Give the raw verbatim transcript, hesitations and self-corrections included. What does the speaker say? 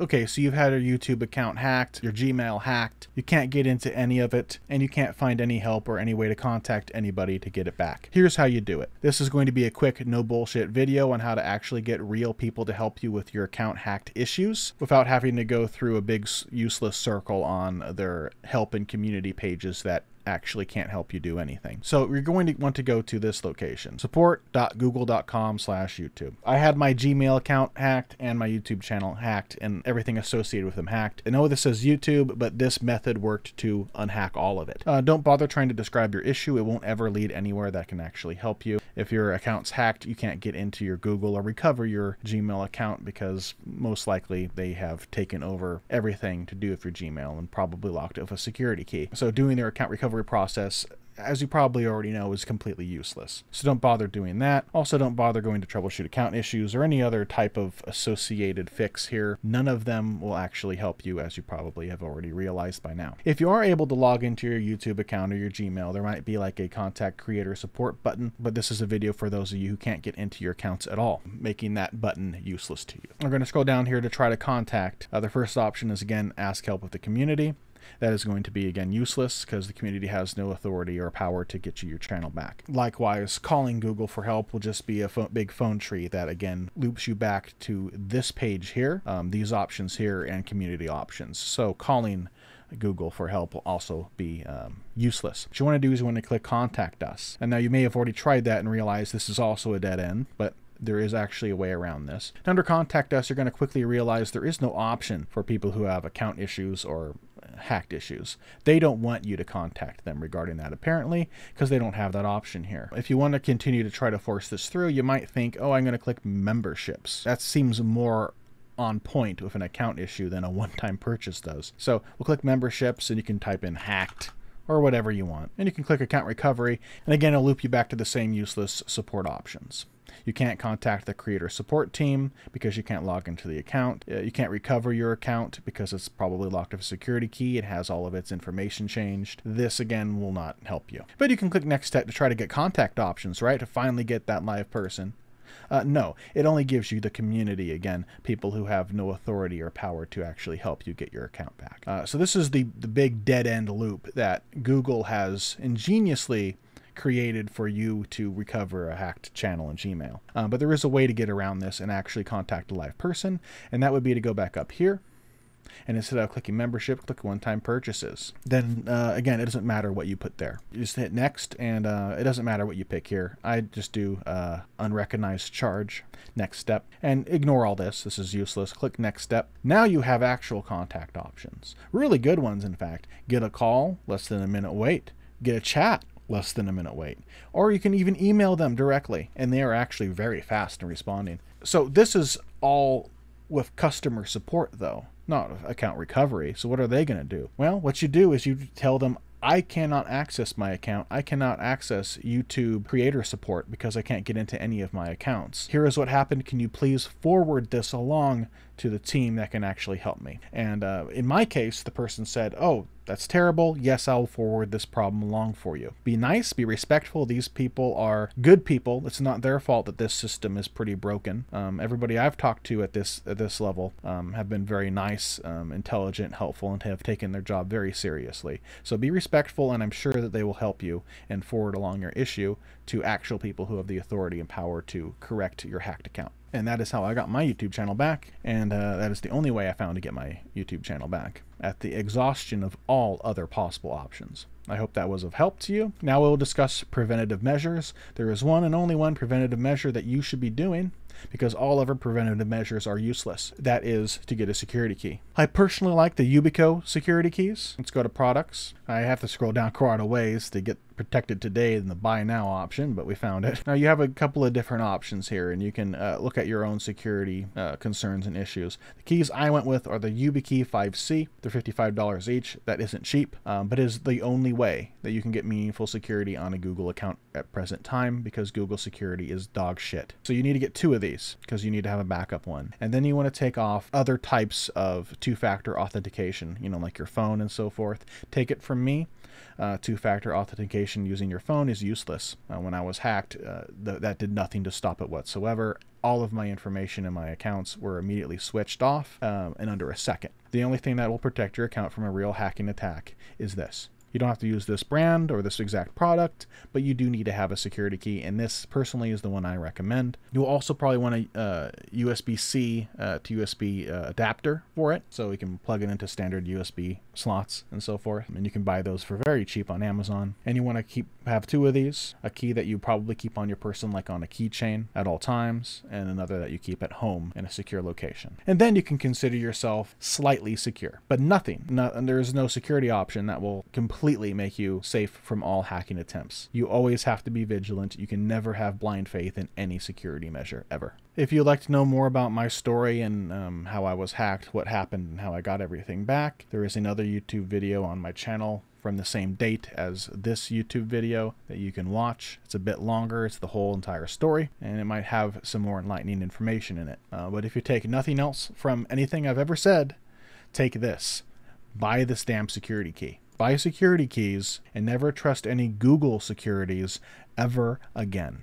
Okay, so you've had your YouTube account hacked, your Gmail hacked, you can't get into any of it, and you can't find any help or any way to contact anybody to get it back. Here's how you do it. This is going to be a quick, no bullshit video on how to actually get real people to help you with your account hacked issues without having to go through a big useless circle on their help and community pages that actually can't help you do anything. So you're going to want to go to this location, support dot google dot com slash YouTube. I had my Gmail account hacked and my YouTube channel hacked and everything associated with them hacked. I know this says YouTube, but this method worked to unhack all of it. Uh, don't bother trying to describe your issue. It won't ever lead anywhere that can actually help you. If your account's hacked, you can't get into your Google or recover your Gmail account because most likely they have taken over everything to do with your Gmail and probably locked it with a security key. So doing their account recovery process, as you probably already know, is completely useless. So don't bother doing that. Also, don't bother going to troubleshoot account issues or any other type of associated fix here. None of them will actually help you, as you probably have already realized by now. If you are able to log into your YouTube account or your Gmail, there might be like a contact creator support button, but this is a video for those of you who can't get into your accounts at all, making that button useless to you. We're going to scroll down here to try to contact. Uh, the first option is, again, ask help with the community. That is going to be, again, useless because the community has no authority or power to get you your channel back. Likewise, calling Google for help will just be a pho- big phone tree that, again, loops you back to this page here, um, these options here, and community options. So calling Google for help will also be um, useless. What you want to do is you want to click Contact Us. And now you may have already tried that and realized this is also a dead end, but there is actually a way around this. And under Contact Us, you're going to quickly realize there is no option for people who have account issues or hacked issues. They don't want you to contact them regarding that, apparently, because they don't have that option here. If you want to continue to try to force this through, you might think, oh, I'm going to click memberships. That seems more on point with an account issue than a one-time purchase does. So we'll click memberships, and you can type in hacked or whatever you want. And you can click account recovery, and again, it'll loop you back to the same useless support options. You can't contact the creator support team because you can't log into the account. You can't recover your account because it's probably locked with a security key. It has all of its information changed. This, again, will not help you. But you can click Next Step to try to get contact options, right, to finally get that live person. Uh, no, it only gives you the community, again, people who have no authority or power to actually help you get your account back. Uh, so this is the, the big dead-end loop that Google has ingeniously created for you to recover a hacked channel in Gmail. Uh, but there is a way to get around this and actually contact a live person, and that would be to go back up here. And instead of clicking membership, click one-time purchases. Then, uh, again, it doesn't matter what you put there. You just hit next, and uh, it doesn't matter what you pick here. I just do uh, unrecognized charge, next step, and ignore all this. This is useless. Click next step. Now you have actual contact options. Really good ones, in fact. Get a call, less than a minute wait. Get a chat, less than a minute wait. Or you can even email them directly, and they are actually very fast in responding. So this is all with customer support, though, not account recovery. So what are they going to do? Well, what you do is you tell them, I cannot access my account. I cannot access YouTube creator support because I can't get into any of my accounts. Here is what happened. Can you please forward this along to the team that can actually help me? And uh, in my case, the person said, oh, that's terrible. Yes, I'll forward this problem along for you. Be nice, be respectful. These people are good people. It's not their fault that this system is pretty broken. Um, everybody I've talked to at this at this level um, have been very nice, um, intelligent, helpful, and have taken their job very seriously. So be respectful. Respectful, and I'm sure that they will help you and forward along your issue to actual people who have the authority and power to correct your hacked account. And that is how I got my YouTube channel back, and uh, that is the only way I found to get my YouTube channel back, at the exhaustion of all other possible options. I hope that was of help to you. Now we'll discuss preventative measures. There is one and only one preventative measure that you should be doing, because all other preventative measures are useless. That is to get a security key. I personally like the Yubico security keys. Let's go to products. I have to scroll down quite a ways to get protected today in the buy now option, but we found it. Now you have a couple of different options here, and you can uh, look at your own security uh, concerns and issues. The keys I went with are the YubiKey five C. They're fifty-five dollars each. That isn't cheap, um, but is the only way that you can get meaningful security on a Google account at present time, because Google security is dog shit. So you need to get two of these because you need to have a backup one. And then you want to take off other types of two-factor authentication, you know, like your phone and so forth. Take it from me, uh, two-factor authentication using your phone is useless. Uh, when I was hacked, uh, th that did nothing to stop it whatsoever. All of my information in my accounts were immediately switched off um, in under a second. The only thing that will protect your account from a real hacking attack is this. You don't have to use this brand or this exact product, but you do need to have a security key, and this personally is the one I recommend. You'll also probably want a uh, U S B C uh, to U S B uh, adapter for it, so you can plug it into standard U S B slots and so forth, and you can buy those for very cheap on Amazon. And you want to keep have two of these, a key that you probably keep on your person, like on a keychain at all times, and another that you keep at home in a secure location. And then you can consider yourself slightly secure, but nothing, no, and there is no security option that will completely completely make you safe from all hacking attempts. You always have to be vigilant. You can never have blind faith in any security measure ever. If you'd like to know more about my story and um, how I was hacked, what happened, and how I got everything back, there is another YouTube video on my channel from the same date as this YouTube video that you can watch. It's a bit longer, it's the whole entire story, and it might have some more enlightening information in it. Uh, but if you take nothing else from anything I've ever said, take this. Buy this damn security key. Buy security keys and never trust any Google securities ever again.